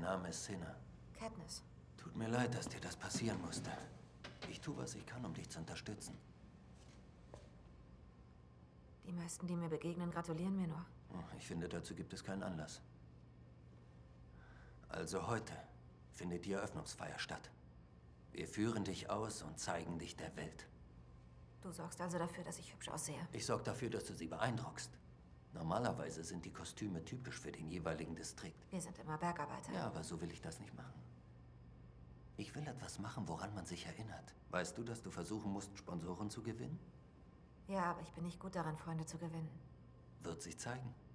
Mein Name ist Cinna. Katniss. Tut mir leid, dass dir das passieren musste. Ich tue, was ich kann, um dich zu unterstützen. Die meisten, die mir begegnen, gratulieren mir nur. Ich finde, dazu gibt es keinen Anlass. Also heute findet die Eröffnungsfeier statt. Wir führen dich aus und zeigen dich der Welt. Du sorgst also dafür, dass ich hübsch aussehe? Ich sorge dafür, dass du sie beeindruckst. Normalerweise sind die Kostüme typisch für den jeweiligen Distrikt. Wir sind immer Bergarbeiter. Ja, aber so will ich das nicht machen. Ich will etwas machen, woran man sich erinnert. Weißt du, dass du versuchen musst, Sponsoren zu gewinnen? Ja, aber ich bin nicht gut daran, Freunde zu gewinnen. Wird sich zeigen.